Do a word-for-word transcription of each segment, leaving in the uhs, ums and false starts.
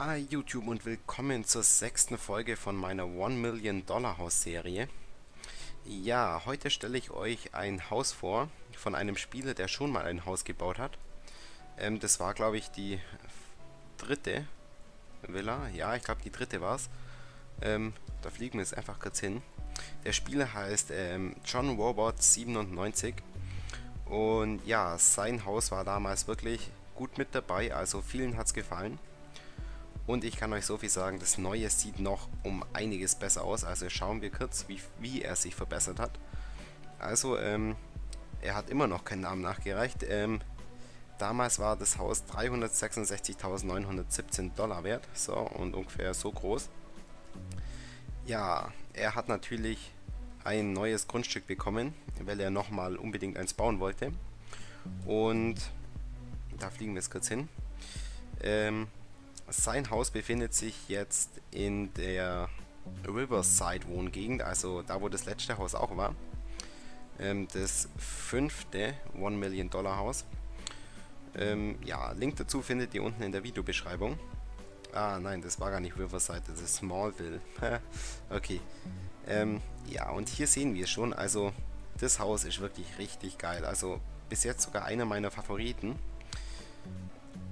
Hi YouTube und willkommen zur sechsten Folge von meiner one Million Dollar Haus Serie. Ja, heute stelle ich euch ein Haus vor von einem Spieler, der schon mal ein Haus gebaut hat. Ähm, das war, glaube ich, die dritte Villa. Ja, ich glaube, die dritte war es. Ähm, da fliegen wir jetzt einfach kurz hin. Der Spieler heißt ähm, John Robot siebenundneunzig. Und ja, sein Haus war damals wirklich gut mit dabei, also vielen hat es gefallen. Und ich kann euch so viel sagen, das Neue sieht noch um einiges besser aus. Also schauen wir kurz, wie, wie er sich verbessert hat. Also, ähm, er hat immer noch keinen Namen nachgereicht. Ähm, damals war das Haus dreihundertsechsundsechzigtausendneunhundertsiebzehn Dollar wert. So, und ungefähr so groß. Ja, er hat natürlich ein neues Grundstück bekommen, weil er nochmal unbedingt eins bauen wollte. Und da fliegen wir jetzt kurz hin. Ähm... Sein Haus befindet sich jetzt in der Riverside Wohngegend, also da, wo das letzte Haus auch war. Ähm, das fünfte one Million Dollar Haus. Ähm, ja, Link dazu findet ihr unten in der Videobeschreibung. Ah nein, das war gar nicht Riverside, das ist Smallville. Okay. Ähm, ja, und hier sehen wir schon, also das Haus ist wirklich richtig geil. Also bis jetzt sogar einer meiner Favoriten.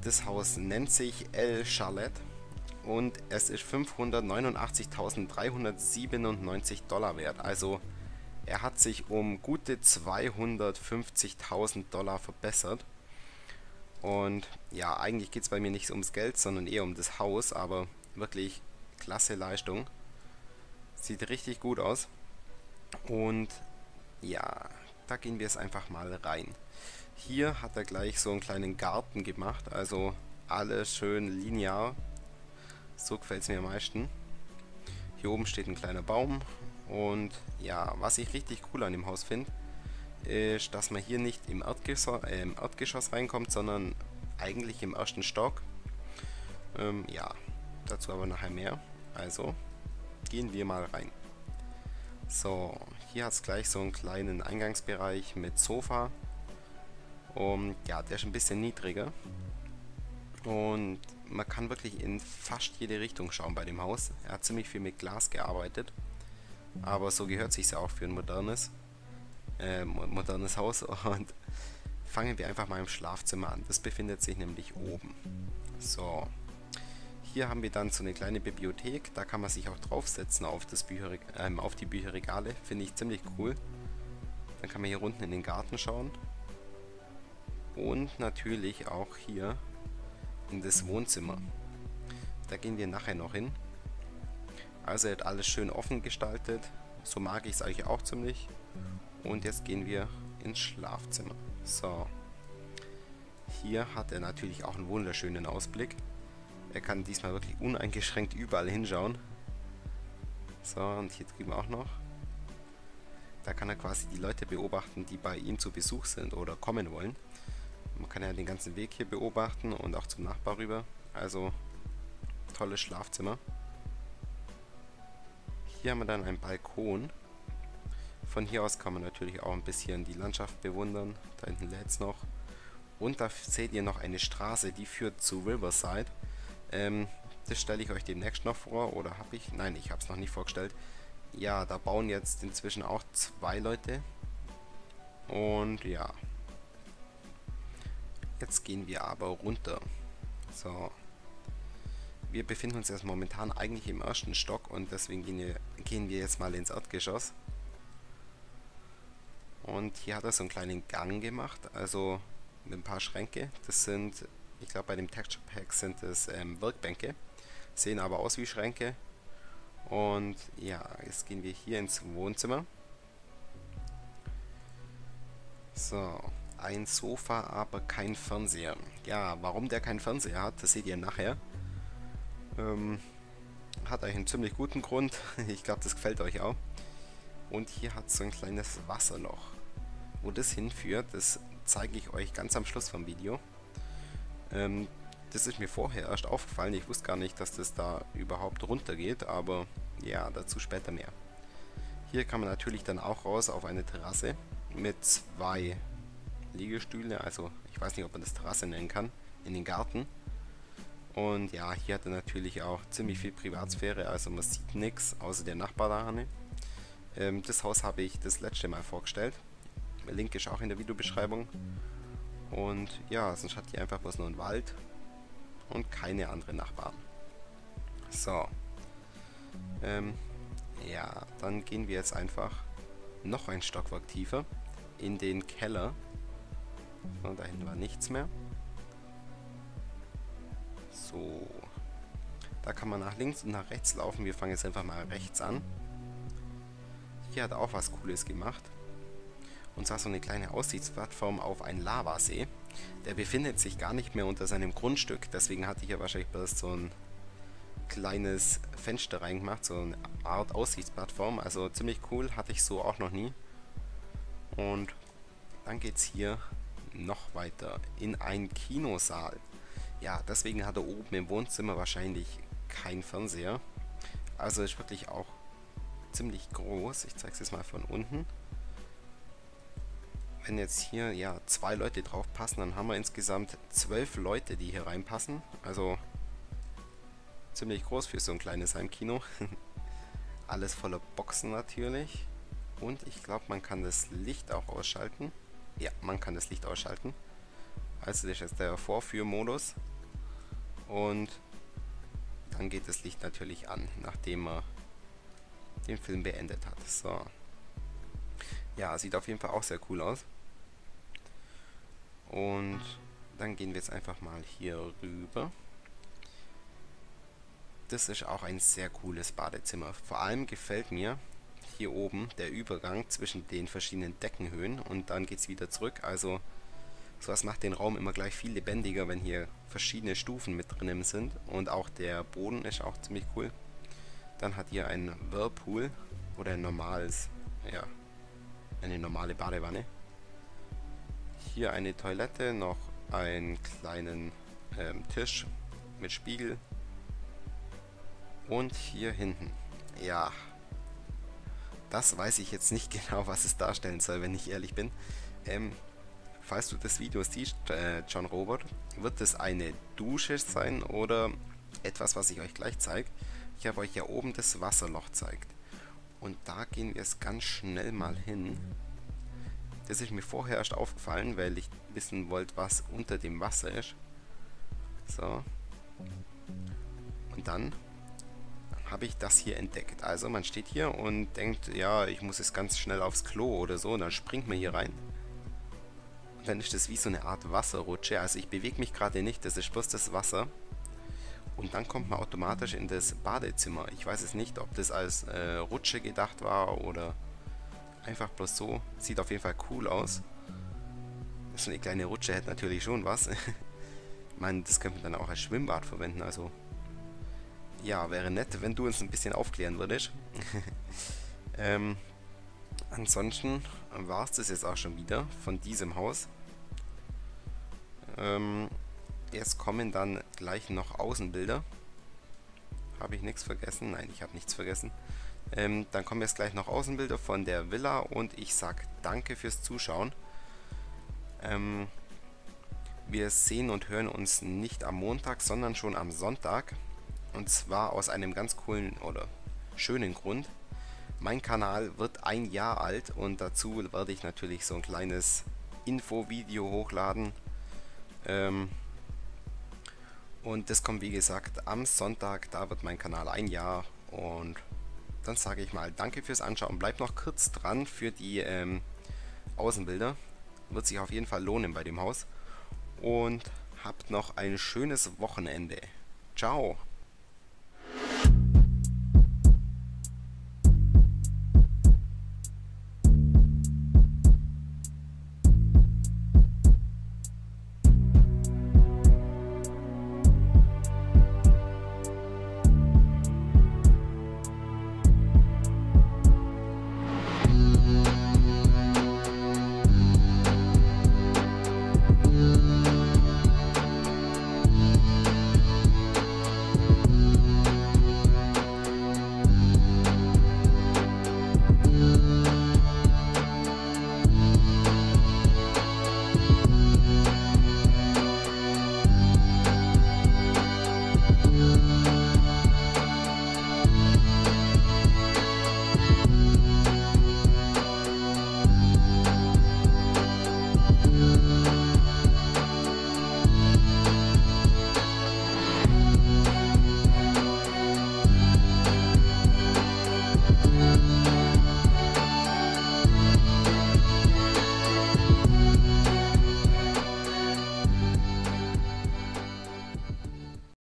Das Haus nennt sich El Chalet und es ist fünfhundertneunundachtzigtausenddreihundertsiebenundneunzig Dollar wert. Also er hat sich um gute zweihundertfünfzigtausend Dollar verbessert. Und ja, eigentlich geht es bei mir nicht ums Geld, sondern eher um das Haus, aber wirklich klasse Leistung. Sieht richtig gut aus. Und ja, da gehen wir es einfach mal rein. Hier hat er gleich so einen kleinen Garten gemacht, also alles schön linear, so gefällt es mir am meisten. Hier oben steht ein kleiner Baum und ja, was ich richtig cool an dem Haus finde, ist, dass man hier nicht im Erdgeschoss, äh, im Erdgeschoss reinkommt, sondern eigentlich im ersten Stock. Ähm, ja, dazu aber nachher mehr, also gehen wir mal rein. So, hier hat es gleich so einen kleinen Eingangsbereich mit Sofa. Und ja, der ist ein bisschen niedriger und man kann wirklich in fast jede Richtung schauen bei dem Haus. Er hat ziemlich viel mit Glas gearbeitet, aber so gehört es sich ja auch für ein modernes, äh, modernes Haus. Und fangen wir einfach mal im Schlafzimmer an, das befindet sich nämlich oben. So, hier haben wir dann so eine kleine Bibliothek, da kann man sich auch draufsetzen auf, das Bücherreg äh, auf die Bücherregale, finde ich ziemlich cool. Dann kann man hier unten in den Garten schauen. Und natürlich auch hier in das Wohnzimmer. Da gehen wir nachher noch hin. Also er hat alles schön offen gestaltet. So mag ich es eigentlich auch ziemlich. Und jetzt gehen wir ins Schlafzimmer. So. Hier hat er natürlich auch einen wunderschönen Ausblick. Er kann diesmal wirklich uneingeschränkt überall hinschauen. So, und hier drüben auch noch. Da kann er quasi die Leute beobachten, die bei ihm zu Besuch sind oder kommen wollen. Man kann ja den ganzen Weg hier beobachten und auch zum Nachbar rüber. Also, tolles Schlafzimmer. Hier haben wir dann einen Balkon. Von hier aus kann man natürlich auch ein bisschen die Landschaft bewundern. Da hinten lädt es noch. Und da seht ihr noch eine Straße, die führt zu Riverside. Ähm, das stelle ich euch demnächst noch vor. Oder habe ich? Nein, ich habe es noch nicht vorgestellt. Ja, da bauen jetzt inzwischen auch zwei Leute. Und ja... Jetzt gehen wir aber runter. So. Wir befinden uns jetzt momentan eigentlich im ersten Stock und deswegen gehen wir, gehen wir jetzt mal ins Erdgeschoss. Und hier hat er so einen kleinen Gang gemacht, also mit ein paar Schränke. Das sind, ich glaube bei dem Texture Pack sind es ähm, Werkbänke, sehen aber aus wie Schränke. Und ja, jetzt gehen wir hier ins Wohnzimmer. So. Ein Sofa, aber kein Fernseher. Ja, warum der keinen Fernseher hat, das seht ihr nachher. Ähm, hat eigentlich einen ziemlich guten Grund. Ich glaube, das gefällt euch auch. Und hier hat es so ein kleines Wasserloch. Wo das hinführt, das zeige ich euch ganz am Schluss vom Video. Ähm, das ist mir vorher erst aufgefallen. Ich wusste gar nicht, dass das da überhaupt runter geht, aber ja, dazu später mehr. Hier kann man natürlich dann auch raus auf eine Terrasse mit zwei Liegestühle, also ich weiß nicht, ob man das Terrasse nennen kann, in den Garten. Und ja, hier hat er natürlich auch ziemlich viel Privatsphäre, also man sieht nichts außer der Nachbarrahne. Ähm, das Haus habe ich das letzte Mal vorgestellt. Der Link ist auch in der Videobeschreibung. Und ja, sonst hat hier einfach bloß nur einen Wald und keine anderen Nachbarn. So. Ähm, ja, dann gehen wir jetzt einfach noch ein Stockwerk tiefer in den Keller. So, da hinten war nichts mehr. So, da kann man nach links und nach rechts laufen. Wir fangen jetzt einfach mal rechts an. Hier hat er auch was Cooles gemacht. Und zwar so eine kleine Aussichtsplattform auf einen Lavasee. Der befindet sich gar nicht mehr unter seinem Grundstück. Deswegen hatte ich ja wahrscheinlich bloß so ein kleines Fenster reingemacht. So eine Art Aussichtsplattform. Also ziemlich cool. Hatte ich so auch noch nie. Und dann geht es hier noch weiter in einen Kinosaal. Ja, deswegen hat er oben im Wohnzimmer wahrscheinlich keinen Fernseher. Also ist wirklich auch ziemlich groß. Ich zeige es jetzt mal von unten. Wenn jetzt hier ja zwei Leute drauf passen, dann haben wir insgesamt zwölf Leute, die hier reinpassen. Also ziemlich groß für so ein kleines Heimkino. Alles voller Boxen natürlich. Und ich glaube, man kann das Licht auch ausschalten. Ja, man kann das Licht ausschalten. Also das ist jetzt der Vorführmodus und dann geht das Licht natürlich an, nachdem man den Film beendet hat. So. Ja, sieht auf jeden Fall auch sehr cool aus. Und dann gehen wir jetzt einfach mal hier rüber. Das ist auch ein sehr cooles Badezimmer. Vor allem gefällt mir hier oben der Übergang zwischen den verschiedenen Deckenhöhen und dann geht es wieder zurück. Also sowas macht den Raum immer gleich viel lebendiger, wenn hier verschiedene Stufen mit drinnen sind. Und auch der Boden ist auch ziemlich cool. Dann hat hier ein Whirlpool oder ein normales, ja, eine normale Badewanne. Hier eine Toilette, noch einen kleinen ähm, Tisch mit Spiegel. Und hier hinten, ja, das weiß ich jetzt nicht genau, was es darstellen soll, wenn ich ehrlich bin. Ähm, Falls du das Video siehst, äh, John Robert, wird es eine Dusche sein oder etwas, was ich euch gleich zeige. Ich habe euch ja oben das Wasserloch gezeigt. Und da gehen wir es ganz schnell mal hin. Das ist mir vorher erst aufgefallen, weil ich wissen wollte, was unter dem Wasser ist. So. Und dann habe ich das hier entdeckt. Also man steht hier und denkt, ja, ich muss jetzt ganz schnell aufs Klo oder so. Und dann springt man hier rein. Dann ist das wie so eine Art Wasserrutsche, also ich bewege mich gerade nicht, das ist bloß das Wasser und dann kommt man automatisch in das Badezimmer. Ich weiß es nicht, ob das als äh, Rutsche gedacht war oder einfach bloß so, sieht auf jeden Fall cool aus. So eine kleine Rutsche hätte natürlich schon was. Ich meine, das könnte man dann auch als Schwimmbad verwenden, also ja, wäre nett, wenn du uns ein bisschen aufklären würdest. ähm, ansonsten war es das jetzt auch schon wieder von diesem Haus. Ähm, jetzt kommen dann gleich noch Außenbilder. Habe ich nichts vergessen? Nein, ich habe nichts vergessen. Ähm, dann kommen jetzt gleich noch Außenbilder von der Villa und ich sage danke fürs Zuschauen. Ähm, wir sehen und hören uns nicht am Montag, sondern schon am Sonntag. Und zwar aus einem ganz coolen oder schönen Grund. Mein Kanal wird ein Jahr alt und dazu werde ich natürlich so ein kleines Info-Video hochladen. Ähm und das kommt wie gesagt am Sonntag, da wird mein Kanal ein Jahr und dann sage ich mal danke fürs Anschauen. Bleibt noch kurz dran für die ähm, Außenbilder. Wird sich auf jeden Fall lohnen bei dem Haus. Und habt noch ein schönes Wochenende. Ciao!